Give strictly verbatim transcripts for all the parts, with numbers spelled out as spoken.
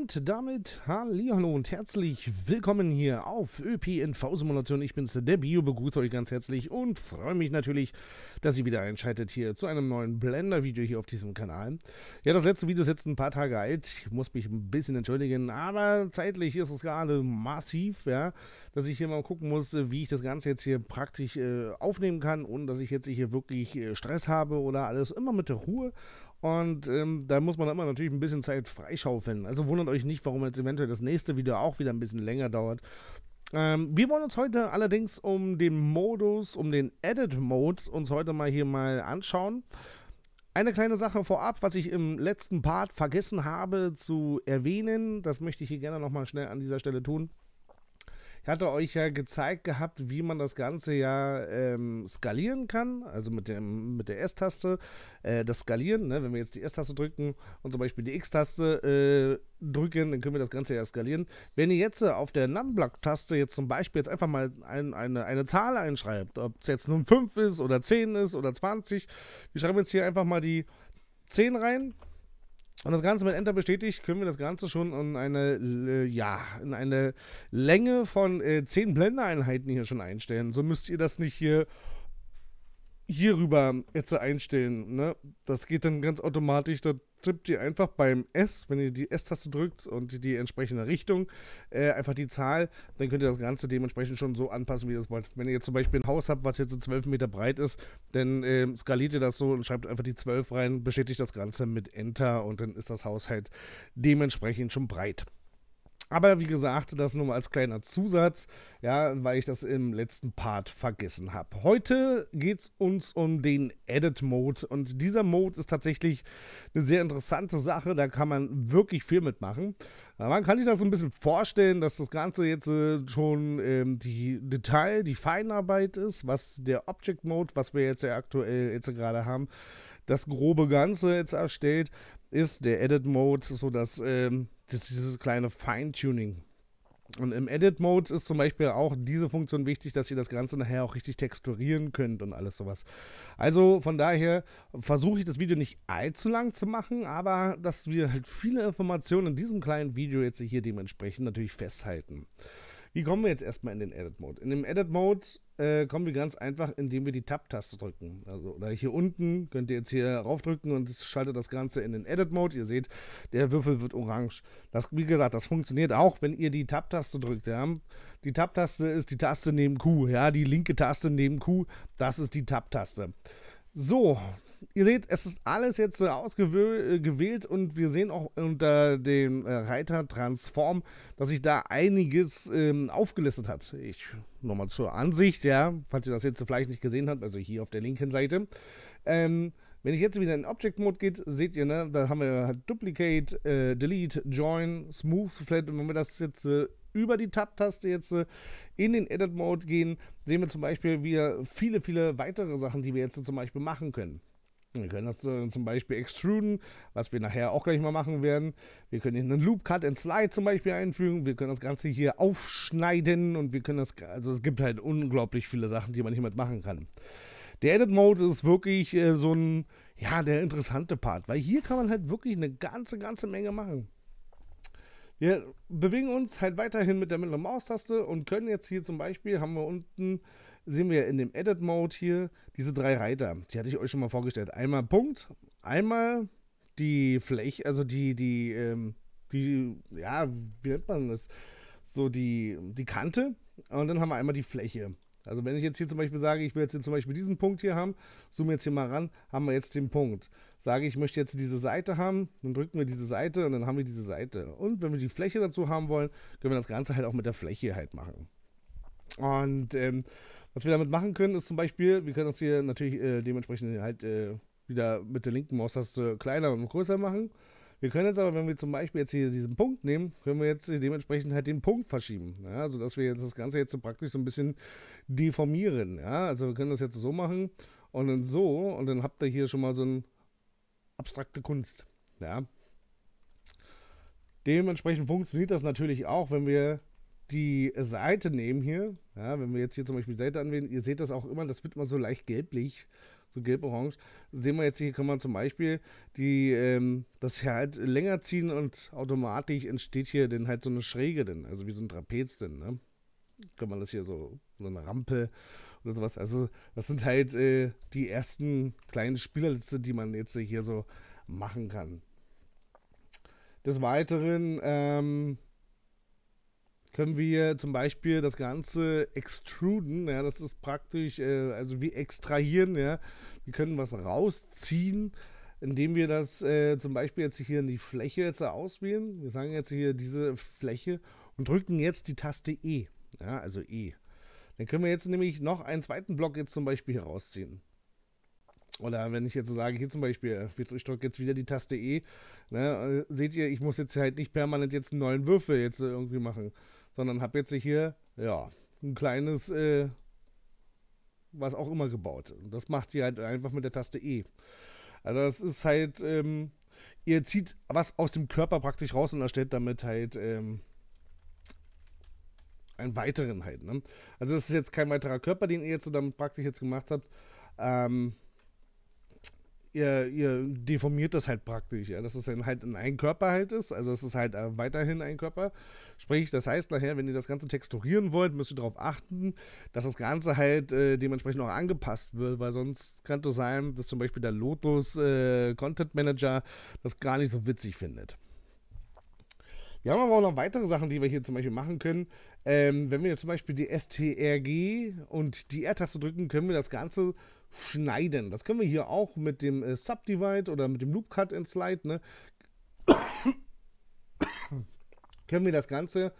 Und damit hallihallo und herzlich willkommen hier auf ÖPNV-Simulation. Ich bin's, der Bio, begrüße euch ganz herzlich und freue mich natürlich, dass ihr wieder einschaltet hier zu einem neuen Blender-Video hier auf diesem Kanal. Ja, das letzte Video ist jetzt ein paar Tage alt. Ich muss mich ein bisschen entschuldigen, aber zeitlich ist es gerade massiv, ja, dass ich hier mal gucken muss, wie ich das Ganze jetzt hier praktisch äh, aufnehmen kann und dass ich jetzt hier wirklich äh, Stress habe oder alles immer mit der Ruhe. Und ähm, da muss man immer natürlich ein bisschen Zeit freischaufeln. Also wundert euch nicht, warum jetzt eventuell das nächste Video auch wieder ein bisschen länger dauert. Ähm, wir wollen uns heute allerdings um den Modus, um den Edit Mode uns heute mal hier mal anschauen. Eine kleine Sache vorab, was ich im letzten Part vergessen habe zu erwähnen. Das möchte ich hier gerne nochmal schnell an dieser Stelle tun. Ich hatte euch ja gezeigt gehabt, wie man das Ganze ja ähm, skalieren kann, also mit, dem, mit der S-Taste, äh, das Skalieren, ne? Wenn wir jetzt die S-Taste drücken und zum Beispiel die X-Taste äh, drücken, dann können wir das Ganze ja skalieren. Wenn ihr jetzt auf der Numblock-Taste jetzt zum Beispiel jetzt einfach mal ein, eine, eine Zahl einschreibt, ob es jetzt nun fünf ist oder zehn ist oder zwanzig, wir schreiben jetzt hier einfach mal die zehn rein. Und das Ganze mit Enter bestätigt, können wir das Ganze schon in eine, ja, in eine Länge von äh, zehn Blender-Einheiten hier schon einstellen. So müsst ihr das nicht hier, hier rüber jetzt einstellen. Ne? Das geht dann ganz automatisch. Da tippt ihr einfach beim S, wenn ihr die S-Taste drückt und die entsprechende Richtung, äh, einfach die Zahl, dann könnt ihr das Ganze dementsprechend schon so anpassen, wie ihr das wollt. Wenn ihr jetzt zum Beispiel ein Haus habt, was jetzt so zwölf Meter breit ist, dann äh, skaliert ihr das so und schreibt einfach die zwölf rein, bestätigt das Ganze mit Enter und dann ist das Haus halt dementsprechend schon breit. Aber wie gesagt, das nur mal als kleiner Zusatz, ja, weil ich das im letzten Part vergessen habe. Heute geht es uns um den Edit Mode und dieser Mode ist tatsächlich eine sehr interessante Sache, da kann man wirklich viel mitmachen. Man kann sich das so ein bisschen vorstellen, dass das Ganze jetzt äh, schon ähm, die Detail, die Feinarbeit ist, was der Object Mode, was wir jetzt ja aktuell jetzt gerade haben, das grobe Ganze jetzt erstellt, ist der Edit Mode, so dass ähm, Das ist dieses kleine Feintuning. Und im Edit-Mode ist zum Beispiel auch diese Funktion wichtig, dass ihr das Ganze nachher auch richtig texturieren könnt und alles sowas. Also von daher versuche ich das Video nicht allzu lang zu machen, aber dass wir halt viele Informationen in diesem kleinen Video jetzt hier dementsprechend natürlich festhalten. Wie kommen wir jetzt erstmal in den Edit-Mode? In dem Edit-Mode äh, kommen wir ganz einfach, indem wir die Tab-Taste drücken. Also oder hier unten könnt ihr jetzt hier raufdrücken und schaltet das Ganze in den Edit-Mode. Ihr seht, der Würfel wird orange. Das, wie gesagt, das funktioniert auch, wenn ihr die Tab-Taste drückt. Ja? Die Tab-Taste ist die Taste neben Q. Ja? Die linke Taste neben Q, das ist die Tab-Taste. So, ihr seht, es ist alles jetzt ausgewählt und wir sehen auch unter dem Reiter Transform, dass sich da einiges ähm, aufgelistet hat. Ich nochmal zur Ansicht, ja, falls ihr das jetzt vielleicht nicht gesehen habt, also hier auf der linken Seite. Ähm, wenn ich jetzt wieder in Object Mode geht, seht ihr, ne, da haben wir halt Duplicate, äh, Delete, Join, Smooth, Flat und wenn wir das jetzt äh, über die Tab-Taste jetzt in den Edit-Mode gehen, sehen wir zum Beispiel wieder viele, viele weitere Sachen, die wir jetzt zum Beispiel machen können. Wir können das zum Beispiel extruden, was wir nachher auch gleich mal machen werden. Wir können hier einen Loop, Cut and Slide zum Beispiel einfügen. Wir können das Ganze hier aufschneiden und wir können das, also es gibt halt unglaublich viele Sachen, die man hiermit machen kann. Der Edit-Mode ist wirklich so ein, ja, der interessante Part, weil hier kann man halt wirklich eine ganze, ganze Menge machen. Wir bewegen uns halt weiterhin mit der mittleren Maustaste und können jetzt hier zum Beispiel, haben wir unten, sehen wir in dem Edit Mode hier, diese drei Reiter. Die hatte ich euch schon mal vorgestellt. Einmal Punkt, einmal die Fläche, also die, die, ähm, die, ja, wie nennt man das? So die, die Kante und dann haben wir einmal die Fläche. Also wenn ich jetzt hier zum Beispiel sage, ich will jetzt hier zum Beispiel diesen Punkt hier haben, zoome jetzt hier mal ran, haben wir jetzt den Punkt. Sage ich, möchte jetzt diese Seite haben, dann drücken wir diese Seite und dann haben wir diese Seite. Und wenn wir die Fläche dazu haben wollen, können wir das Ganze halt auch mit der Fläche halt machen. Und ähm, was wir damit machen können, ist zum Beispiel, wir können das hier natürlich äh, dementsprechend halt äh, wieder mit der linken Maustaste kleiner und größer machen. Wir können jetzt aber, wenn wir zum Beispiel jetzt hier diesen Punkt nehmen, können wir jetzt dementsprechend halt den Punkt verschieben, ja, sodass wir das Ganze jetzt so praktisch so ein bisschen deformieren. Ja. Also wir können das jetzt so machen und dann so und dann habt ihr hier schon mal so eine abstrakte Kunst. Ja. Dementsprechend funktioniert das natürlich auch, wenn wir die Seite nehmen hier, ja, wenn wir jetzt hier zum Beispiel die Seite anwählen, ihr seht das auch immer, das wird immer so leicht gelblich, so gelb-orange, sehen wir jetzt hier, kann man zum Beispiel die, ähm, das hier halt länger ziehen und automatisch entsteht hier dann halt so eine Schräge, denn, also wie so ein Trapez, denn, ne? Kann man das hier so, so eine Rampe oder sowas, also das sind halt äh, die ersten kleinen Spielerliste, die man jetzt hier so machen kann. Des Weiteren ähm, können wir zum Beispiel das Ganze extruden, ja, das ist praktisch, äh, also wie extrahieren, ja, wir können was rausziehen, indem wir das äh, zum Beispiel jetzt hier in die Fläche jetzt auswählen, wir sagen jetzt hier diese Fläche und drücken jetzt die Taste E, ja, also E. Dann können wir jetzt nämlich noch einen zweiten Block jetzt zum Beispiel hier rausziehen. Oder wenn ich jetzt sage, hier zum Beispiel, ich drücke jetzt wieder die Taste E, ne, seht ihr, ich muss jetzt halt nicht permanent jetzt einen neuen Würfel jetzt irgendwie machen, sondern habe jetzt hier, ja, ein kleines, äh, was auch immer gebaut. Und das macht ihr halt einfach mit der Taste E. Also das ist halt, ähm, ihr zieht was aus dem Körper praktisch raus und erstellt damit halt, ähm, einen weiteren halt, ne? Also das ist jetzt kein weiterer Körper, den ihr jetzt damit praktisch jetzt gemacht habt, ähm, Ihr, ihr deformiert das halt praktisch, ja, dass es dann halt in ein Körper halt ist, also es ist halt weiterhin ein Körper, sprich, das heißt nachher, wenn ihr das Ganze texturieren wollt, müsst ihr darauf achten, dass das Ganze halt äh, dementsprechend auch angepasst wird, weil sonst kann es sein, dass zum Beispiel der Lotus äh, Content Manager das gar nicht so witzig findet. Wir haben aber auch noch weitere Sachen, die wir hier zum Beispiel machen können. Ähm, wenn wir jetzt zum Beispiel die S T R G und die R-Taste drücken, können wir das Ganze schneiden. Das können wir hier auch mit dem äh, Subdivide oder mit dem Loop Cut and Slide, ne? Können wir das Ganze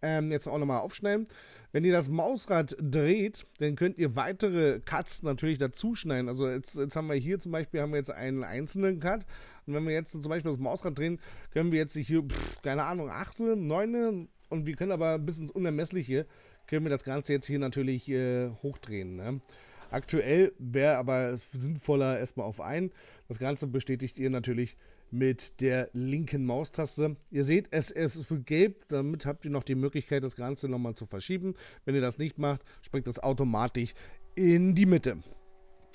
ähm, jetzt auch nochmal aufschneiden. Wenn ihr das Mausrad dreht, dann könnt ihr weitere Cuts natürlich dazu schneiden. Also jetzt, jetzt haben wir hier zum Beispiel haben wir jetzt einen einzelnen Cut. Und wenn wir jetzt zum Beispiel das Mausrad drehen, können wir jetzt hier, pff, keine Ahnung, acht, neun und wir können aber bis ins Unermessliche, können wir das Ganze jetzt hier natürlich äh, hochdrehen, ne? Aktuell wäre aber sinnvoller erstmal auf ein. Das Ganze bestätigt ihr natürlich mit der linken Maustaste. Ihr seht, es ist für gelb, damit habt ihr noch die Möglichkeit, das Ganze nochmal zu verschieben. Wenn ihr das nicht macht, springt das automatisch in die Mitte.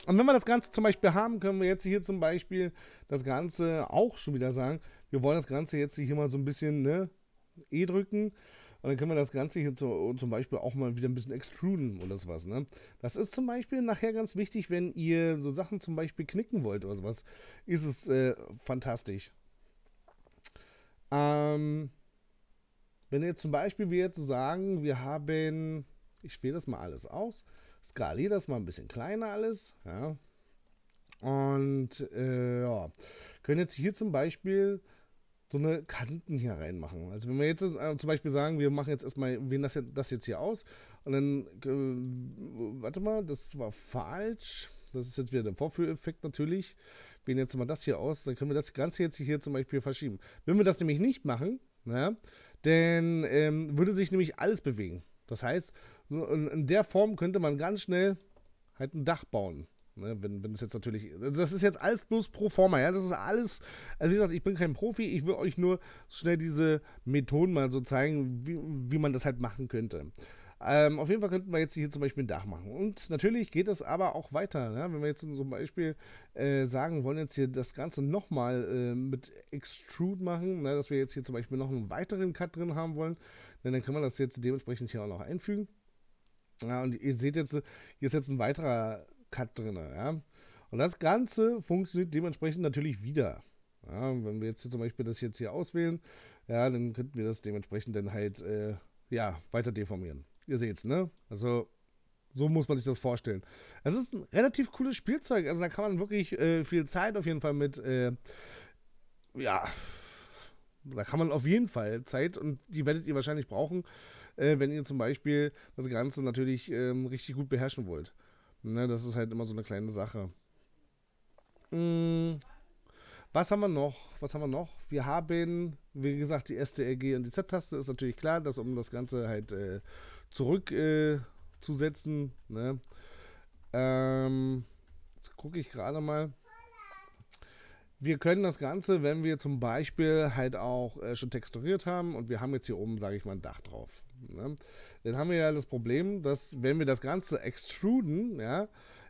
Und wenn wir das Ganze zum Beispiel haben, können wir jetzt hier zum Beispiel das Ganze auch schon wieder sagen, wir wollen das Ganze jetzt hier mal so ein bisschen, ne, E drücken. Und dann können wir das Ganze hier zu, zum Beispiel auch mal wieder ein bisschen extruden oder sowas, ne? Das ist zum Beispiel nachher ganz wichtig, wenn ihr so Sachen zum Beispiel knicken wollt oder sowas, ist es äh, fantastisch. Ähm, wenn ihr zum Beispiel, wir jetzt sagen, wir haben, ich wähle das mal alles aus, skaliere das mal ein bisschen kleiner alles, ja. Und äh, ja, können jetzt hier zum Beispiel so eine Kanten hier reinmachen. Also wenn wir jetzt äh, zum Beispiel sagen, wir machen jetzt erstmal, wählen das jetzt, das jetzt hier aus und dann, äh, warte mal, das war falsch. Das ist jetzt wieder der Vorführeffekt natürlich. Wählen jetzt mal das hier aus, dann können wir das Ganze jetzt hier zum Beispiel verschieben. Wenn wir das nämlich nicht machen, na, dann ähm, würde sich nämlich alles bewegen. Das heißt, in, in der Form könnte man ganz schnell halt ein Dach bauen. Ne, wenn, wenn das jetzt natürlich, das ist jetzt alles bloß pro forma, ja, das ist alles, also wie gesagt, ich bin kein Profi, ich will euch nur schnell diese Methoden mal so zeigen, wie, wie man das halt machen könnte. Ähm, auf jeden Fall könnten wir jetzt hier zum Beispiel ein Dach machen und natürlich geht das aber auch weiter, ne? Wenn wir jetzt zum Beispiel äh, sagen, wollen jetzt hier das Ganze nochmal äh, mit Extrude machen, ne? Dass wir jetzt hier zum Beispiel noch einen weiteren Cut drin haben wollen, ne? Dann können wir das jetzt dementsprechend hier auch noch einfügen. Ja, und ihr seht jetzt, hier ist jetzt ein weiterer Cut drin, ja. Und das Ganze funktioniert dementsprechend natürlich wieder. Ja, wenn wir jetzt hier zum Beispiel das jetzt hier auswählen, ja, dann könnten wir das dementsprechend dann halt, äh, ja, weiter deformieren. Ihr seht's, ne? Also, so muss man sich das vorstellen. Es ist ein relativ cooles Spielzeug, also da kann man wirklich äh, viel Zeit auf jeden Fall mit, äh, ja, da kann man auf jeden Fall Zeit, und die werdet ihr wahrscheinlich brauchen, äh, wenn ihr zum Beispiel das Ganze natürlich ähm, richtig gut beherrschen wollt. Ne, das ist halt immer so eine kleine Sache. Hm, was haben wir noch? Was haben wir noch? Wir haben, wie gesagt, die S T R G und die Z-Taste, ist natürlich klar, dass um das Ganze halt äh, zurückzusetzen. Äh, ne? ähm, jetzt gucke ich gerade mal. Wir können das Ganze, wenn wir zum Beispiel halt auch äh, schon texturiert haben und wir haben jetzt hier oben, sage ich mal, ein Dach drauf. Ne? Dann haben wir ja das Problem, dass wenn wir das Ganze extruden, ja,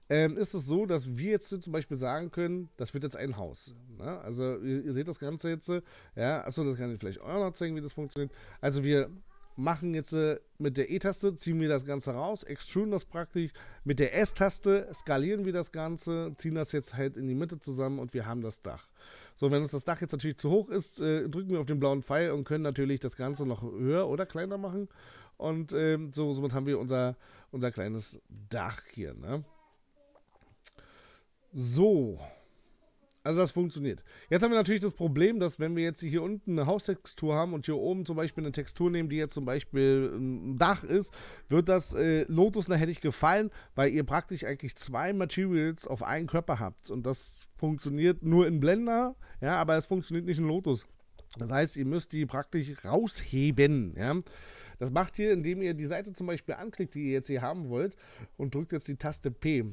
ähm, ist es so, dass wir jetzt zum Beispiel sagen können, das wird jetzt ein Haus. Ne? Also ihr, ihr seht das Ganze jetzt, ja, achso, das kann ich vielleicht auch noch zeigen, wie das funktioniert. Also wir machen jetzt mit der E-Taste, ziehen wir das Ganze raus, extruden das praktisch, mit der S-Taste skalieren wir das Ganze, ziehen das jetzt halt in die Mitte zusammen und wir haben das Dach. So, wenn uns das Dach jetzt natürlich zu hoch ist, äh, drücken wir auf den blauen Pfeil und können natürlich das Ganze noch höher oder kleiner machen. Und äh, so, somit haben wir unser, unser kleines Dach hier. Ne? So, also das funktioniert. Jetzt haben wir natürlich das Problem, dass wenn wir jetzt hier unten eine Haustextur haben und hier oben zum Beispiel eine Textur nehmen, die jetzt zum Beispiel ein Dach ist, wird das äh, Lotus nachher nicht gefallen, weil ihr praktisch eigentlich zwei Materials auf einen Körper habt. Und das funktioniert nur in Blender, ja, aber es funktioniert nicht in Lotus. Das heißt, ihr müsst die praktisch rausheben. Ja? Das macht ihr, indem ihr die Seite zum Beispiel anklickt, die ihr jetzt hier haben wollt, und drückt jetzt die Taste P.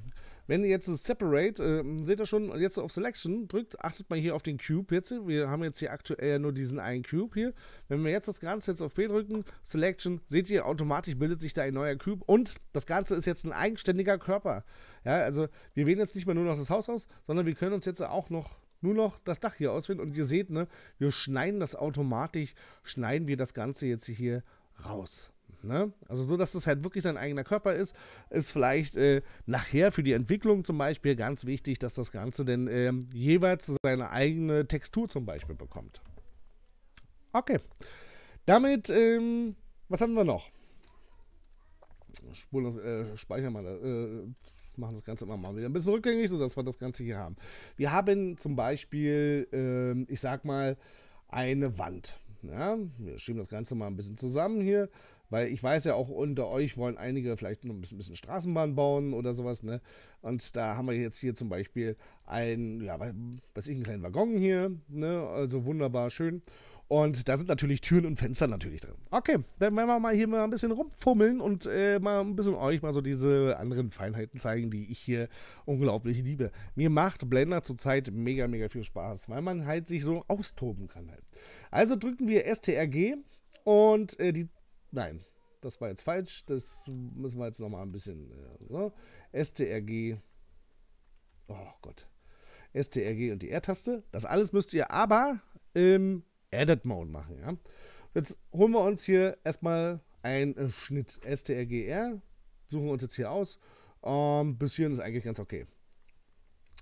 Wenn ihr jetzt das Separate, äh, seht ihr schon, jetzt auf Selection drückt, achtet mal hier auf den Cube jetzt. Wir haben jetzt hier aktuell nur diesen einen Cube hier. Wenn wir jetzt das Ganze jetzt auf P drücken, Selection, seht ihr, automatisch bildet sich da ein neuer Cube und das Ganze ist jetzt ein eigenständiger Körper. Ja, also wir wählen jetzt nicht mehr nur noch das Haus aus, sondern wir können uns jetzt auch noch nur noch das Dach hier auswählen und ihr seht, ne, wir schneiden das automatisch, schneiden wir das Ganze jetzt hier raus. Ne? Also so, dass das halt wirklich sein eigener Körper ist, ist vielleicht äh, nachher für die Entwicklung zum Beispiel ganz wichtig, dass das Ganze denn äh, jeweils seine eigene Textur zum Beispiel bekommt. Okay, damit, ähm, was haben wir noch? Spulen, äh, speichern mal, äh, machen das Ganze immer mal wieder ein bisschen rückgängig, sodass wir das Ganze hier haben. Wir haben zum Beispiel, äh, ich sag mal, eine Wand. Ja, wir schieben das Ganze mal ein bisschen zusammen hier, weil ich weiß ja auch, unter euch wollen einige vielleicht noch ein bisschen, ein bisschen Straßenbahn bauen oder sowas, ne? Und da haben wir jetzt hier zum Beispiel einen, ja, weiß ich, einen kleinen Waggon hier, ne? Also wunderbar schön. Und da sind natürlich Türen und Fenster natürlich drin. Okay, dann werden wir mal hier mal ein bisschen rumfummeln und äh, mal ein bisschen euch mal so diese anderen Feinheiten zeigen, die ich hier unglaublich liebe. Mir macht Blender zurzeit mega, mega viel Spaß, weil man halt sich so austoben kann halt. Also drücken wir S T R G und äh, die... Nein, das war jetzt falsch. Das müssen wir jetzt nochmal ein bisschen... Äh, so. S T R G... Oh Gott. S T R G und die R-Taste. Das alles müsst ihr aber... Ähm, Edit Mode machen, ja. Jetzt holen wir uns hier erstmal einen Schnitt S T R G R, suchen wir uns jetzt hier aus. Ähm, bis hierhin ist eigentlich ganz okay.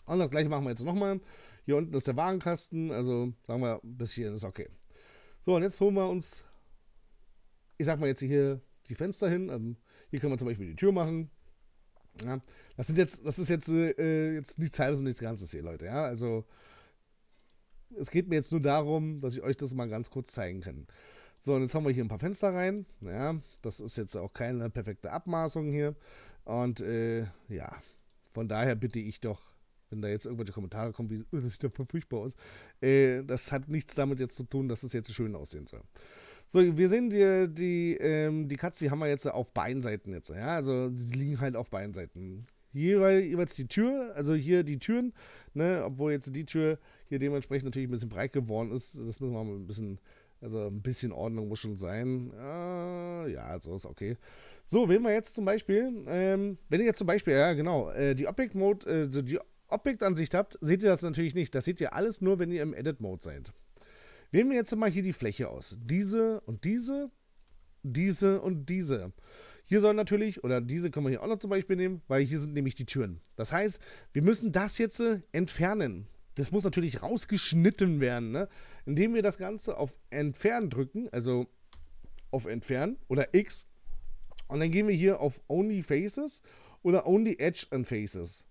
Und das gleiche machen wir jetzt nochmal. Hier unten ist der Warenkasten, also sagen wir, bis hierhin ist okay. So, und jetzt holen wir uns, ich sag mal jetzt hier die Fenster hin. Also hier können wir zum Beispiel die Tür machen. Ja, das sind jetzt, das ist jetzt, äh, jetzt nichts Halbes und nichts Ganzes hier, Leute, ja. Also es geht mir jetzt nur darum, dass ich euch das mal ganz kurz zeigen kann. So, und jetzt haben wir hier ein paar Fenster rein. Ja, das ist jetzt auch keine perfekte Abmaßung hier. Und äh, ja, von daher bitte ich doch, wenn da jetzt irgendwelche Kommentare kommen, wie, das sieht ja furchtbar aus. Äh, das hat nichts damit jetzt zu tun, dass es jetzt schön aussehen soll. So, wir sehen, die, die, ähm, die Katze, die haben wir jetzt auf beiden Seiten jetzt. Ja, also die liegen halt auf beiden Seiten. Jeweils die Tür, also hier die Türen, ne, obwohl jetzt die Tür hier dementsprechend natürlich ein bisschen breit geworden ist. Das müssen wir mal ein bisschen, also ein bisschen Ordnung muss schon sein. Äh, ja, so ist okay. So, wenn wir jetzt zum Beispiel, ähm, wenn ihr jetzt zum Beispiel, ja genau, äh, die Object Mode, äh, die Objektansicht habt, seht ihr das natürlich nicht. Das seht ihr alles nur, wenn ihr im Edit Mode seid. Wählen wir jetzt mal hier die Fläche aus. Diese und diese, diese und diese. Hier soll natürlich, oder diese können wir hier auch noch zum Beispiel nehmen, weil hier sind nämlich die Türen. Das heißt, wir müssen das jetzt entfernen. Das muss natürlich rausgeschnitten werden, ne? Indem wir das Ganze auf Entfernen drücken, also auf Entfernen oder X. Und dann gehen wir hier auf Only Faces oder Only Edge and Faces.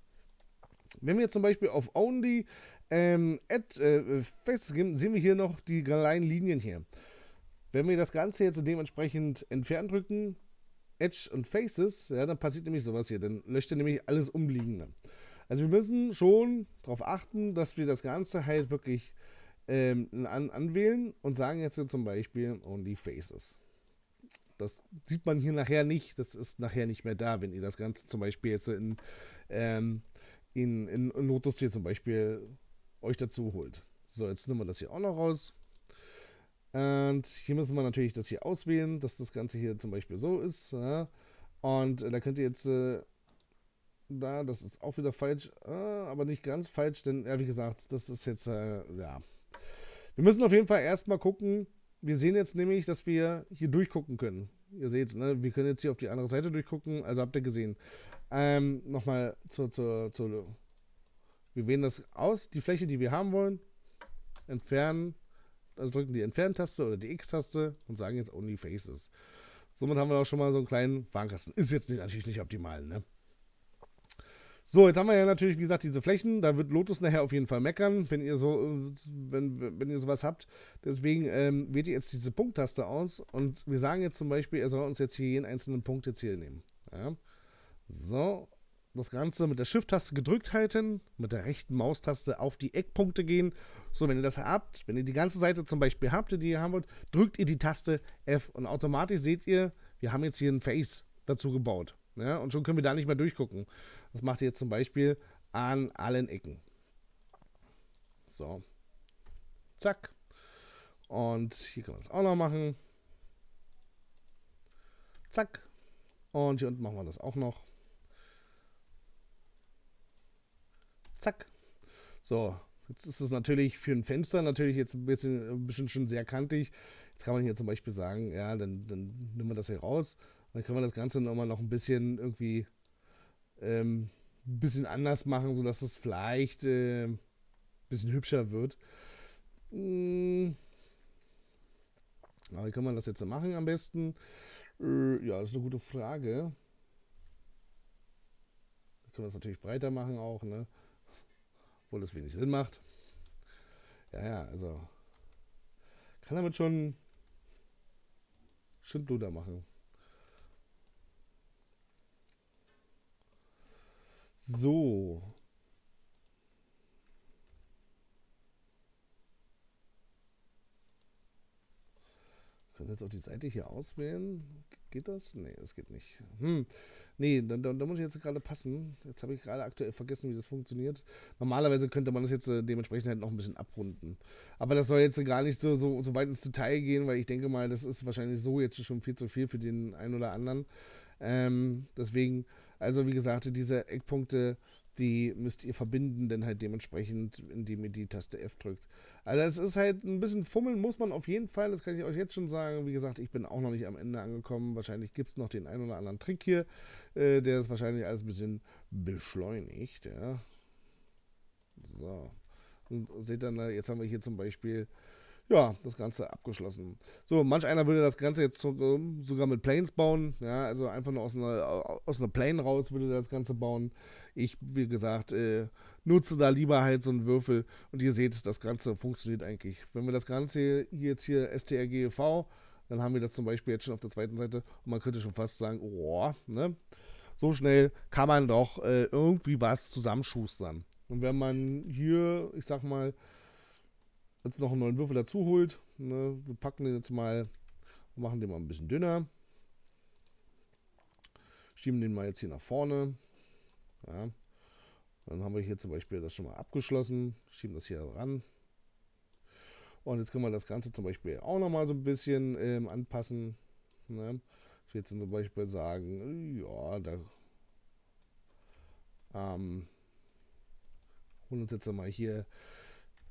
Wenn wir jetzt zum Beispiel auf Only ähm, Edge äh, Faces gehen, sehen wir hier noch die kleinen Linien hier. Wenn wir das Ganze jetzt dementsprechend Entfernen drücken, Edge und Faces, ja, dann passiert nämlich sowas hier, dann löscht er nämlich alles Umliegende. Also wir müssen schon darauf achten, dass wir das Ganze halt wirklich ähm, an, anwählen und sagen jetzt hier zum Beispiel Only Faces. Das sieht man hier nachher nicht, das ist nachher nicht mehr da, wenn ihr das Ganze zum Beispiel jetzt in, ähm, in, in, in Lotus hier zum Beispiel euch dazu holt. So, jetzt nehmen wir das hier auch noch raus. Und hier müssen wir natürlich das hier auswählen, dass das Ganze hier zum Beispiel so ist. Ja. Und äh, da könnt ihr jetzt äh, da, das ist auch wieder falsch, äh, aber nicht ganz falsch, denn ja, wie gesagt, das ist jetzt, äh, ja. Wir müssen auf jeden Fall erstmal gucken, wir sehen jetzt nämlich, dass wir hier durchgucken können. Ihr seht, ne, wir können jetzt hier auf die andere Seite durchgucken, also habt ihr gesehen. Ähm, nochmal zur, zur, zur, wir wählen das aus, die Fläche, die wir haben wollen, entfernen, also drücken die Entfernen-Taste oder die X-Taste und sagen jetzt Only Faces. Somit haben wir auch schon mal so einen kleinen Warnkasten. Ist jetzt nicht, natürlich nicht optimal, ne? So, jetzt haben wir ja natürlich, wie gesagt, diese Flächen. Da wird Lotus nachher auf jeden Fall meckern, wenn ihr so, wenn, wenn ihr sowas habt. Deswegen ähm, wählt ihr jetzt diese Punkttaste aus und wir sagen jetzt zum Beispiel, er soll uns jetzt hier jeden einzelnen Punkt jetzt hier nehmen. Ja. So, das Ganze mit der Shift-Taste gedrückt halten, mit der rechten Maustaste auf die Eckpunkte gehen. So, wenn ihr das habt, wenn ihr die ganze Seite zum Beispiel habt, die ihr haben wollt, drückt ihr die Taste F und automatisch seht ihr, wir haben jetzt hier ein Face dazu gebaut. Ja, und schon können wir da nicht mehr durchgucken. Das macht ihr jetzt zum Beispiel an allen Ecken. So. Zack. Und hier können wir das auch noch machen. Zack. Und hier unten machen wir das auch noch. Zack. So. Jetzt ist es natürlich für ein Fenster natürlich jetzt ein bisschen, ein bisschen schon sehr kantig. Jetzt kann man hier zum Beispiel sagen, ja, dann, dann nehmen wir das hier raus. Dann kann man das Ganze nochmal noch ein bisschen irgendwie ähm, ein bisschen anders machen, sodass es vielleicht äh, ein bisschen hübscher wird. Hm. Aber wie kann man das jetzt machen am besten? Äh, ja, das ist eine gute Frage. Da können wir das natürlich breiter machen auch, ne? Obwohl das wenig Sinn macht. Ja, ja, also kann damit schon Schindluder machen. So. Wir können jetzt auch die Seite hier auswählen. Geht das? Nee, das geht nicht. Hm. Nee, da, da, da muss ich jetzt gerade passen. Jetzt habe ich gerade aktuell vergessen, wie das funktioniert. Normalerweise könnte man das jetzt äh, dementsprechend halt noch ein bisschen abrunden. Aber das soll jetzt äh, gar nicht so, so, so weit ins Detail gehen, weil ich denke mal, das ist wahrscheinlich so jetzt schon viel zu viel für den einen oder anderen. Ähm, deswegen, also wie gesagt, diese Eckpunkte, die müsst ihr verbinden, denn halt dementsprechend, indem ihr die Taste F drückt. Also es ist halt ein bisschen fummeln, muss man auf jeden Fall, das kann ich euch jetzt schon sagen. Wie gesagt, ich bin auch noch nicht am Ende angekommen. Wahrscheinlich gibt es noch den einen oder anderen Trick hier, äh, der ist wahrscheinlich alles ein bisschen beschleunigt. Ja. So, und seht dann, jetzt haben wir hier zum Beispiel... Ja, das Ganze abgeschlossen. So, manch einer würde das Ganze jetzt sogar mit Planes bauen. Ja, also einfach nur aus einer, aus einer Plane raus würde das Ganze bauen. Ich, wie gesagt, äh, nutze da lieber halt so einen Würfel. Und ihr seht, das Ganze funktioniert eigentlich. Wenn wir das Ganze hier jetzt hier strgev, dann haben wir das zum Beispiel jetzt schon auf der zweiten Seite. Und man könnte schon fast sagen, oh, ne? So schnell kann man doch äh, irgendwie was zusammenschustern. Und wenn man hier, ich sag mal, jetzt noch einen neuen Würfel dazu holt. Ne? Wir packen den jetzt mal und machen den mal ein bisschen dünner. Schieben den mal jetzt hier nach vorne. Ja. Dann haben wir hier zum Beispiel das schon mal abgeschlossen. Schieben das hier ran. Und jetzt können wir das Ganze zum Beispiel auch nochmal so ein bisschen ähm, anpassen. Ne? Dass wir jetzt zum Beispiel sagen, ja, da ähm, holen uns jetzt mal hier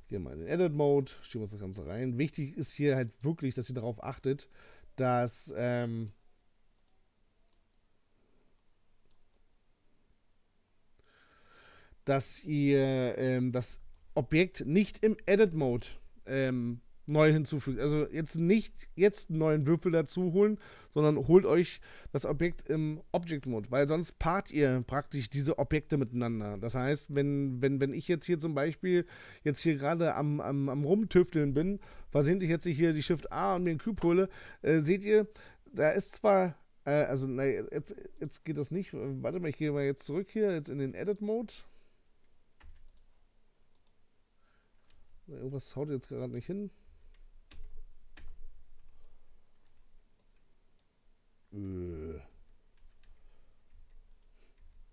gehen wir in den Edit-Mode, schieben wir das Ganze rein. Wichtig ist hier halt wirklich, dass ihr darauf achtet, dass ähm, dass ihr ähm, das Objekt nicht im Edit-Mode ähm, neu hinzufügt. Also jetzt nicht jetzt einen neuen Würfel dazu holen, sondern holt euch das Objekt im Object-Mode, weil sonst paart ihr praktisch diese Objekte miteinander. Das heißt, wenn, wenn, wenn ich jetzt hier zum Beispiel jetzt hier gerade am, am, am Rumtüfteln bin, versehentlich jetzt hier die Shift A und mir einen Cube hole, äh, seht ihr, da ist zwar, äh, also na, jetzt, jetzt geht das nicht, warte mal, ich gehe mal jetzt zurück hier, jetzt in den Edit-Mode. Irgendwas haut jetzt gerade nicht hin.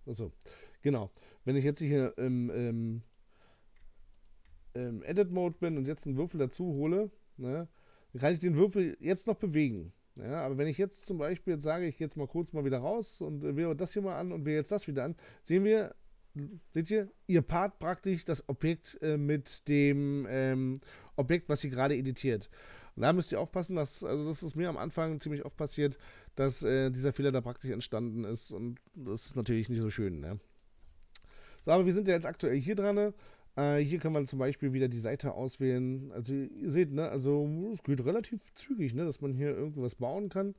Achso, genau. Wenn ich jetzt hier im, im, im Edit-Mode bin und jetzt einen Würfel dazu hole, ne, dann kann ich den Würfel jetzt noch bewegen. Ja, aber wenn ich jetzt zum Beispiel jetzt sage, ich gehe jetzt mal kurz mal wieder raus und wähle das hier mal an und wähle jetzt das wieder an, sehen wir, seht ihr, ihr paart praktisch das Objekt äh, mit dem ähm, Objekt, was ihr gerade editiert. Und da müsst ihr aufpassen, dass, also das ist mir am Anfang ziemlich oft passiert, dass äh, dieser Fehler da praktisch entstanden ist und das ist natürlich nicht so schön. Ne? So, aber wir sind ja jetzt aktuell hier dran. Äh, hier kann man zum Beispiel wieder die Seite auswählen. Also ihr seht, ne, also es geht relativ zügig, ne, dass man hier irgendwas bauen kann.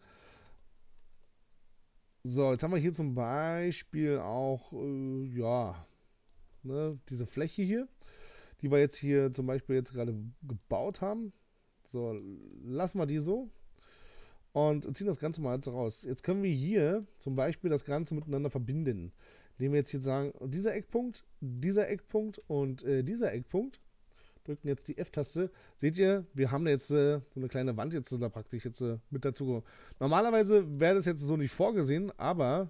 So, jetzt haben wir hier zum Beispiel auch, äh, ja, ne, diese Fläche hier, die wir jetzt hier zum Beispiel jetzt gerade gebaut haben. So, lassen wir die so und ziehen das Ganze mal jetzt raus. Jetzt können wir hier zum Beispiel das Ganze miteinander verbinden, indem wir jetzt hier sagen, dieser Eckpunkt, dieser Eckpunkt und äh, dieser Eckpunkt, drücken jetzt die F-Taste. Seht ihr, wir haben jetzt äh, so eine kleine Wand jetzt da praktisch jetzt äh, mit dazu. Normalerweise wäre das jetzt so nicht vorgesehen, aber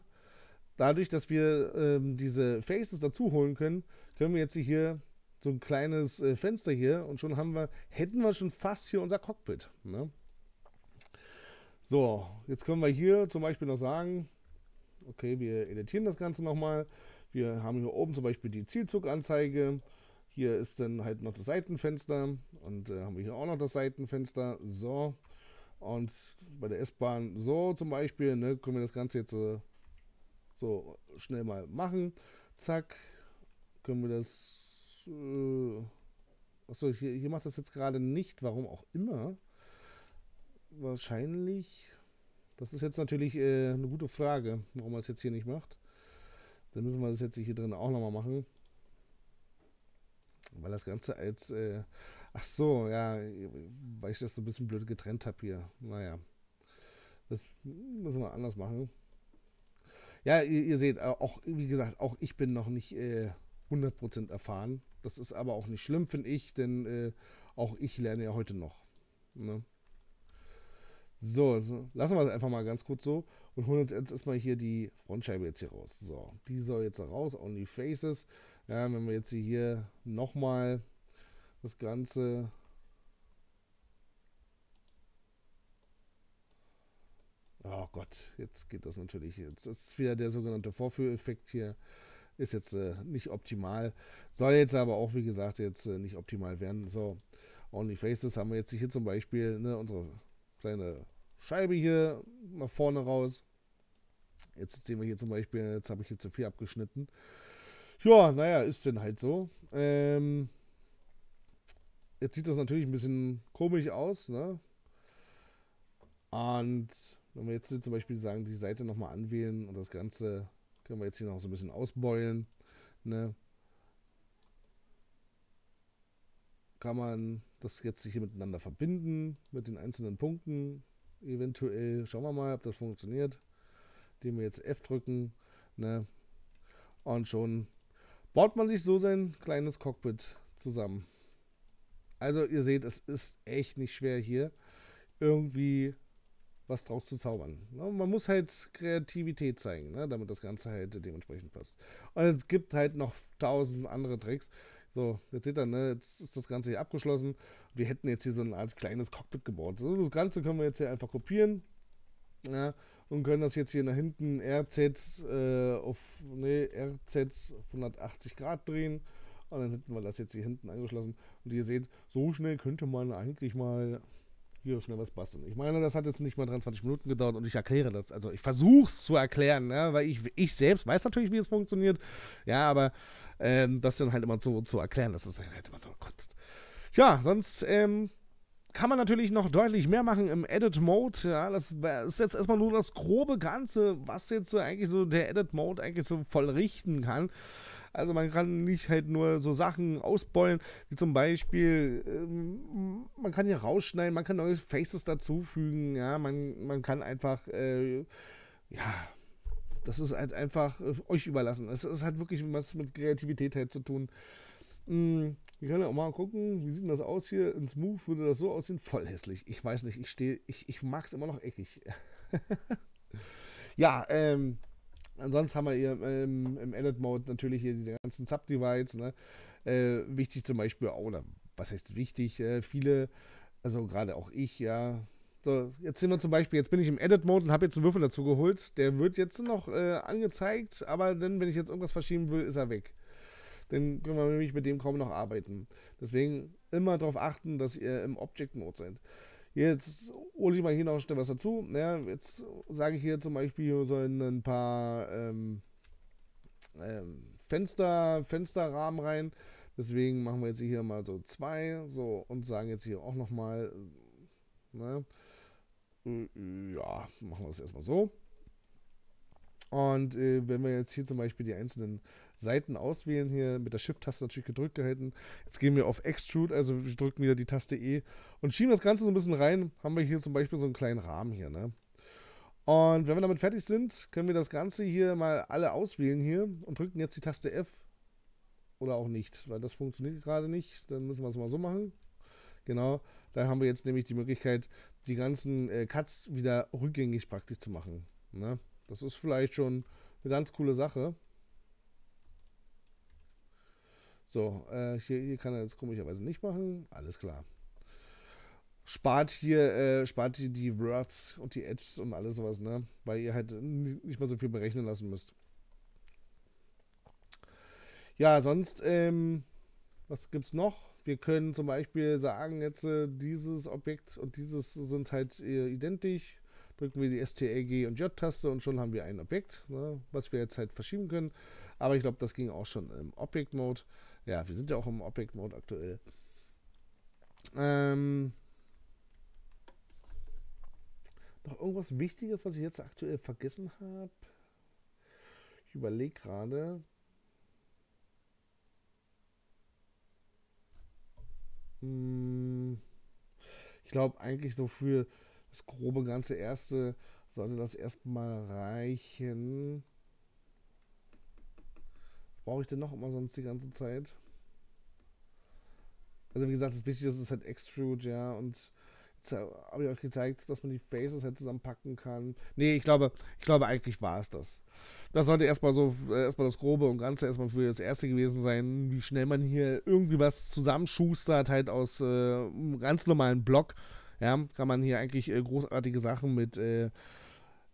dadurch, dass wir ähm, diese Faces dazu holen können, können wir jetzt hier so ein kleines äh, Fenster hier und schon haben wir, hätten wir schon fast hier unser Cockpit. Ne? So, jetzt können wir hier zum Beispiel noch sagen, okay, wir editieren das Ganze nochmal. Wir haben hier oben zum Beispiel die Zielzuganzeige. Hier ist dann halt noch das Seitenfenster und äh, haben wir hier auch noch das Seitenfenster. So, und bei der S-Bahn so zum Beispiel, ne, können wir das Ganze jetzt äh, so schnell mal machen. Zack, können wir das... Achso, hier, hier macht das jetzt gerade nicht, warum auch immer. Wahrscheinlich. Das ist jetzt natürlich äh, eine gute Frage, warum man es jetzt hier nicht macht. Dann müssen wir das jetzt hier drin auch nochmal machen. Weil das Ganze als. Äh, ach so, ja, weil ich das so ein bisschen blöd getrennt habe hier. Naja. Das müssen wir anders machen. Ja, ihr, ihr seht, auch, wie gesagt, auch ich bin noch nicht äh, hundert Prozent erfahren. Das ist aber auch nicht schlimm, finde ich, denn äh, auch ich lerne ja heute noch. Ne? So, so, lassen wir es einfach mal ganz kurz so und holen uns jetzt erstmal hier die Frontscheibe jetzt hier raus. So, die soll jetzt raus, Only Faces. Ja, wenn wir jetzt hier nochmal das Ganze... Oh Gott, jetzt geht das natürlich. Jetzt ist wieder der sogenannte Vorführeffekt hier. Ist jetzt äh, nicht optimal. Soll jetzt aber auch, wie gesagt, jetzt äh, nicht optimal werden. So, Only Faces haben wir jetzt hier zum Beispiel, ne, unsere kleine Scheibe hier nach vorne raus. Jetzt sehen wir hier zum Beispiel, jetzt habe ich hier zu viel abgeschnitten. Ja, naja, ist denn halt so. Ähm, jetzt sieht das natürlich ein bisschen komisch aus, ne? Und wenn wir jetzt zum Beispiel sagen, die Seite nochmal anwählen und das Ganze... Können wir jetzt hier noch so ein bisschen ausbeulen. Ne? Kann man das jetzt hier miteinander verbinden, mit den einzelnen Punkten. Eventuell schauen wir mal, ob das funktioniert. Indem wir jetzt F drücken. Ne? Und schon baut man sich so sein kleines Cockpit zusammen. Also ihr seht, es ist echt nicht schwer hier irgendwie was draus zu zaubern. Man muss halt Kreativität zeigen, ne, damit das Ganze halt dementsprechend passt. Und es gibt halt noch tausend andere Tricks. So, jetzt seht ihr, ne, jetzt ist das Ganze hier abgeschlossen. Wir hätten jetzt hier so eine Art kleines Cockpit gebaut. So, das Ganze können wir jetzt hier einfach kopieren, ja, und können das jetzt hier nach hinten R Z äh, auf nee, R Z auf hundertachtzig Grad drehen. Und dann hätten wir das jetzt hier hinten angeschlossen. Und ihr seht, so schnell könnte man eigentlich mal... Hier schnell was basteln. Ich meine, das hat jetzt nicht mal dreiundzwanzig Minuten gedauert und ich erkläre das. Also ich versuche es zu erklären, ne? Weil ich, ich selbst weiß natürlich, wie es funktioniert. Ja, aber ähm, das dann halt immer so zu erklären, das ist halt immer nur Kunst. Ja, sonst ähm, kann man natürlich noch deutlich mehr machen im Edit-Mode. Ja, das ist jetzt erstmal nur das grobe Ganze, was jetzt eigentlich so der Edit-Mode eigentlich so voll richten kann. Also man kann nicht halt nur so Sachen ausbeulen, wie zum Beispiel, ähm, man kann hier rausschneiden, man kann neue Faces dazufügen, ja, man, man kann einfach, äh, ja, das ist halt einfach äh, euch überlassen. Es ist halt wirklich was mit Kreativität halt zu tun. Mhm. Wir können ja auch mal gucken, wie sieht denn das aus hier? In Smooth würde das so aussehen, voll hässlich. Ich weiß nicht, ich stehe, ich, ich mag es immer noch eckig. Ja, ähm, ansonsten haben wir hier ähm, im Edit-Mode natürlich hier diese ganzen Subdivides. Ne? Äh, wichtig zum Beispiel, oder was heißt wichtig, äh, viele, also gerade auch ich, ja, So, jetzt sehen wir zum Beispiel, jetzt bin ich im Edit-Mode und habe jetzt einen Würfel dazu geholt. Der wird jetzt noch äh, angezeigt, aber dann, wenn ich jetzt irgendwas verschieben will, ist er weg. Dann können wir nämlich mit dem kaum noch arbeiten. Deswegen immer darauf achten, dass ihr im Object-Mode seid. Jetzt hole ich mal hier noch was dazu. Ja, jetzt sage ich hier zum Beispiel, sollen ein paar ähm, ähm, Fenster, Fensterrahmen rein. Deswegen machen wir jetzt hier mal so zwei, so, und sagen jetzt hier auch nochmal, ne? Ja, machen wir das erstmal so. Und äh, wenn wir jetzt hier zum Beispiel die einzelnen Seiten auswählen, hier mit der Shift-Taste natürlich gedrückt gehalten, jetzt gehen wir auf Extrude, also wir drücken wieder die Taste E und schieben das Ganze so ein bisschen rein, haben wir hier zum Beispiel so einen kleinen Rahmen hier, ne? Und wenn wir damit fertig sind, können wir das Ganze hier mal alle auswählen hier und drücken jetzt die Taste F. Oder auch nicht, weil das funktioniert gerade nicht. Dann müssen wir es mal so machen. Genau, da haben wir jetzt nämlich die Möglichkeit, die ganzen äh, Cuts wieder rückgängig praktisch zu machen. Ne? Das ist vielleicht schon eine ganz coole Sache. So, äh, hier, hier kann er jetzt komischerweise nicht machen. Alles klar. Spart hier, äh, spart hier die Words und die Edges und alles sowas, ne? Weil ihr halt nicht mehr so viel berechnen lassen müsst. Ja, sonst, ähm, was gibt's noch? Wir können zum Beispiel sagen, jetzt äh, dieses Objekt und dieses sind halt äh, identisch. Drücken wir die S T R G und J-Taste und schon haben wir ein Objekt, ne, was wir jetzt halt verschieben können. Aber ich glaube, das ging auch schon im Object-Mode. Ja, wir sind ja auch im Object-Mode aktuell. Ähm, noch irgendwas Wichtiges, was ich jetzt aktuell vergessen habe? Ich überlege gerade. Ich glaube eigentlich so für das grobe ganze erste sollte das erstmal reichen. Was brauche ich denn noch immer sonst die ganze Zeit? Also wie gesagt, das Wichtige ist halt Extrude, ja, und jetzt habe ich euch gezeigt, dass man die Faces halt zusammenpacken kann. Nee, ich glaube, ich glaube eigentlich war es das. Das sollte erstmal so, erstmal das Grobe und Ganze erstmal für das Erste gewesen sein, wie schnell man hier irgendwie was zusammenschustert, halt aus äh, einem ganz normalen Block. Ja, kann man hier eigentlich äh, großartige Sachen mit äh,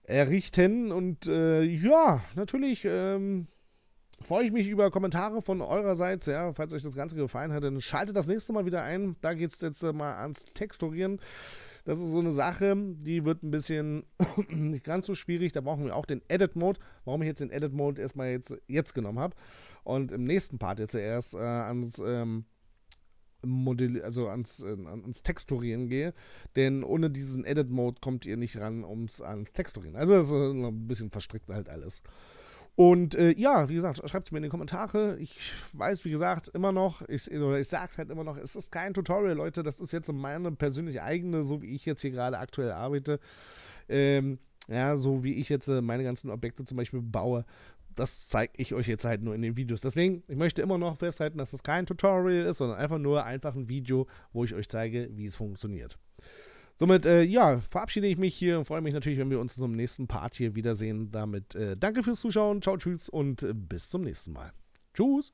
errichten. Und äh, ja, natürlich ähm, freue ich mich über Kommentare von eurerseits, ja, falls euch das Ganze gefallen hat, dann schaltet das nächste Mal wieder ein. Da geht es jetzt mal ans Texturieren. Das ist so eine Sache, die wird ein bisschen nicht ganz so schwierig. Da brauchen wir auch den Edit-Mode. Warum ich jetzt den Edit-Mode erstmal jetzt, jetzt genommen habe. Und im nächsten Part jetzt erst äh, ans ähm, Modell, also ans, äh, ans Texturieren gehe. Denn ohne diesen Edit-Mode kommt ihr nicht ran ums, ans Texturieren. Also das ist ein bisschen verstrickt halt alles. Und äh, ja, wie gesagt, schreibt es mir in die Kommentare. Ich weiß, wie gesagt, immer noch, ich, oder ich sage es halt immer noch, es ist kein Tutorial, Leute. Das ist jetzt meine persönliche eigene, so wie ich jetzt hier gerade aktuell arbeite. Ähm, ja, so wie ich jetzt äh, meine ganzen Objekte zum Beispiel baue. Das zeige ich euch jetzt halt nur in den Videos. Deswegen, ich möchte immer noch festhalten, dass es kein Tutorial ist, sondern einfach nur einfach ein Video, wo ich euch zeige, wie es funktioniert. Somit, äh, ja, verabschiede ich mich hier und freue mich natürlich, wenn wir uns zum nächsten Part hier wiedersehen. Damit äh, danke fürs Zuschauen, ciao, tschüss und äh, bis zum nächsten Mal. Tschüss!